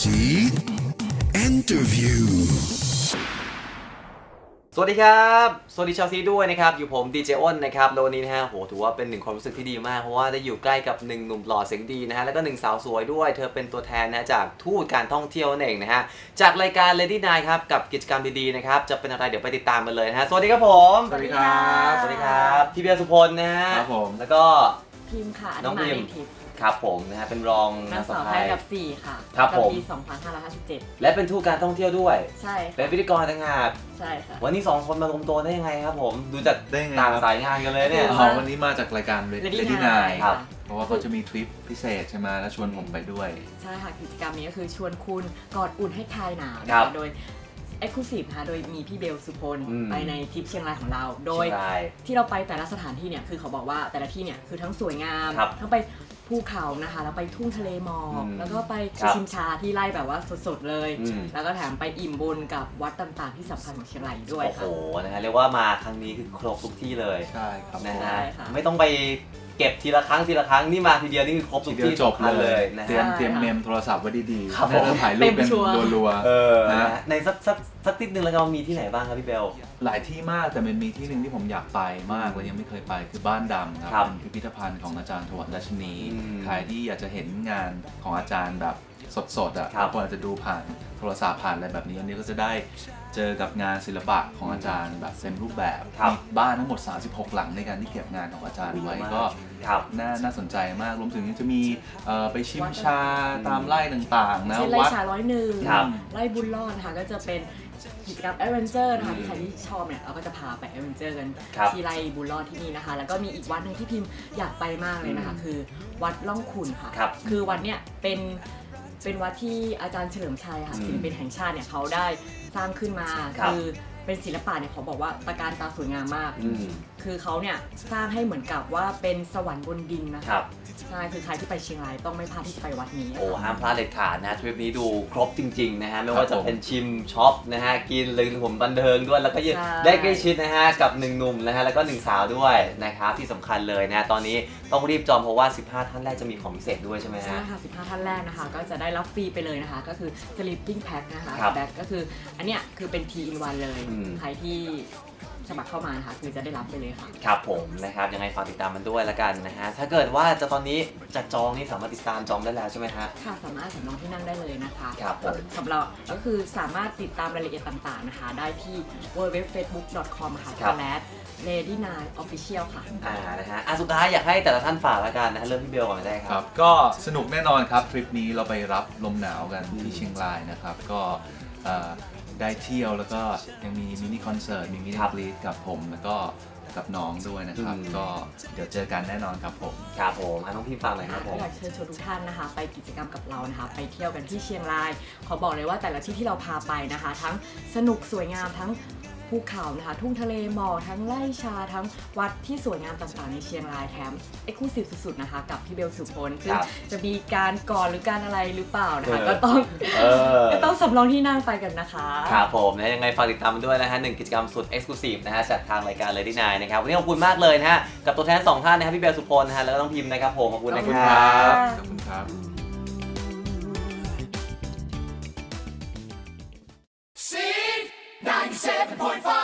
See Interview สวัสดีครับสวัสดีชาวซีด้วยนะครับอยู่ผมดีเจอ้นนะครับโลนี้นะฮะโหถือว่าเป็นหนึ่งความรู้สึกที่ดีมากเพราะว่าได้อยู่ใกล้กับ1หนุ่มหล่อเสียงดีนะฮะแล้วก็1สาวสวยด้วยเธอเป็นตัวแทนนะจากทูตการท่องเที่ยวนั่นเองนะฮะจากรายการ Lady Night ครับกับกิจกรรมดีๆนะครับจะเป็นอะไรเดี๋ยวไปติดตามกันเลยนะฮะสวัสดีครับผมสวัสดีครับสวัสดีครับพี่เบียร์สุพลนะฮะครับผมแล้วก็พิมค่ะน้องพิมครับผมนะฮะเป็นรองนางสาวไทยกับ4ค่ะครับผมปี2557และเป็นทูตการท่องเที่ยวด้วยใช่เป็นพิธีกรต่างหากใช่ค่ะวันนี้2คนมารวมตัวได้ยังไงครับผมดูจากต่างสายงานกันเลยเนี่ยวันนี้มาจากรายการ Lady Night ครับเพราะว่าเขาจะมีทริปพิเศษใช่ไหมแล้วชวนผมไปด้วยใช่ค่ะกิจกรรมนี้ก็คือชวนคุณกอดอุ่นให้คลายหนาวโดยExclusive ค่ะโดยมีพี่เบลสุพลไปในทริปเชียงรายของเราโดยที่เราไปแต่ละสถานที่เนี่ยคือเขาบอกว่าแต่ละที่เนี่ยคือทั้งสวยงามทั้งไปภูเขานะคะแล้วไปทุ่งทะเลหมอกแล้วก็ไปชิมชาที่ไร่แบบว่าสดๆเลยแล้วก็แถมไปอิ่มบุญกับวัดต่างๆที่สำคัญของเชียงรายด้วยค่ะโอ้โหนะคะเรียกว่ามาครั้งนี้คือครบทุกที่เลยใช่ครับนะฮะไม่ต้องไปเก็บทีละครั้งทีละครั้งนี่มาทีเดียวนี่คือครบทุกที่จบเลยนะฮะเตรียมเมมโทรศัพท์ไว้ดีๆครับผมถ่ายรูปเป็นรัวๆนะในสักนิดนึงแล้วเรามีที่ไหนบ้างครับพี่เบลหลายที่มากแต่มันมีที่หนึ่งที่ผมอยากไปมากและยังไม่เคยไปคือบ้านดำครับเป็นพิพิธภัณฑ์ของอาจารย์ถวัลย์ราชนีใครที่อยากจะเห็นงานของอาจารย์แบบสดๆอ่ะคนอาจจะดูผ่านโทรศัพท์ผ่านอะไรแบบนี้อันนี้ก็จะได้เจอกับงานศิลปะของอาจารย์แบบเต็มรูปแบบมีบ้านทั้งหมด36หลังในการที่เก็บงานของอาจารย์ไว้ก็น่าสนใจมากรวมถึงจะมีไปชิมชาตามไร่ต่างๆนะวัดชา101ไร่บุญรอดค่ะก็จะเป็นกิจกรรมแอดเวนเจอร์นะคะที่ใครที่ชอบเนี่ยเราก็จะพาไปแอดเวนเจอร์กันที่ไรบุญรอดที่นี่นะคะแล้วก็มีอีกวัดหนึ่งที่พิมอยากไปมากเลยนะคะคือวัดล่องขุ่นค่ะคือวัดเนี่ยเป็นวัดที่อาจารย์เฉลิมชัยค่ะศิลปินแห่งชาติเนี่ยเขาได้สร้างขึ้นมาคือเป็นศิลปะเนี่ยเขาบอกว่าตะการตาสวยงามมากคือเขาเนี่ยสร้างให้เหมือนกับว่าเป็นสวรรค์บนดินนะคะใช่คือใครที่ไปเชียงรายต้องไม่พลาดที่จะไปวัดนี้โอ้ห้ามพลาดเด็ดขาดนะทริปนี้ดูครบจริงๆนะฮะไม่ว่าจะเป็นชิมช็อปนะฮะกินเลยผมบันเทิงด้วยแล้วก็ได้ใกล้ชิดนะฮะกับ1หนุ่มนะฮะแล้วก็1สาวด้วยนะครับที่สำคัญเลยนะตอนนี้ต้องรีบจองเพราะว่า15ท่านแรกจะมีของพิเศษด้วยใช่ไหมฮะใช่ค่ะ15ท่านแรกนะคะก็จะได้รับฟรีไปเลยนะคะก็คือ sleeping pack นะคะแบ็คก็คืออันเนี้ยคือเป็น 3 in 1เลยใครที่สมัครเข้ามานะคะคือจะได้รับไปเลยค่ะครับผมนะครับยังไงฝากติดตามมันด้วยละกันนะฮะถ้าเกิดว่าจะตอนนี้จะจองนี่สามารถติดตามจองได้แล้วใช่ไหมฮะค่ะสามารถสำรองที่นั่งได้เลยนะคะครับผมสำหรับก็คือสามารถติดตามรายละเอียดต่างๆนะคะได้ที่ www.facebook.com ค่ะ/LadyNightOfficial ค่ะนะฮะสุดท้ายอยากให้แต่ละท่านฝากละกันนะเริ่มที่เบลก่อนได้ครับก็สนุกแน่นอนครับทริปนี้เราไปรับลมหนาวกันที่เชียงรายนะครับก็ได้เที่ยวแล้วก็ยังมีมินิคอนเสิร์ตมีมินิทับลีดกับผมแล้วก็กับน้องด้วยนะครับก็เดี๋ยวเจอกันแน่นอนครับผมครับผมน้องพิมฝากหน่อยครับผมอยากเชิญชวนทุกท่านนะคะไปกิจกรรมกับเรานะคะไปเที่ยวกันที่เชียงรายขอบอกเลยว่าแต่ละที่ที่เราพาไปนะคะทั้งสนุกสวยงามทั้งภูเขานะคะทุ่งทะเลหมอกทั้งไร่ชาทั้งวัดที่สวยงามต่างๆในเชียงรายแถมExclusiveสุดๆนะคะกับพี่เบลสุพลซึ่งจะมีการก่อนหรือการอะไรหรือเปล่านะคะก็ต้องสำรองที่นั่งไปกันนะคะครับผมนะยังไงฝากติดตามด้วยนะฮะ1กิจกรรมสุดExclusiveนะฮะจากทางรายการ Lady Night นะครับวันนี้ขอบคุณมากเลยนะฮะกับตัวแทน2ท่านนะครับพี่เบลสุพลนะฮะแล้วก็น้องพิมนะครับผมขอบคุณนะครับขอบคุณครับ 97.5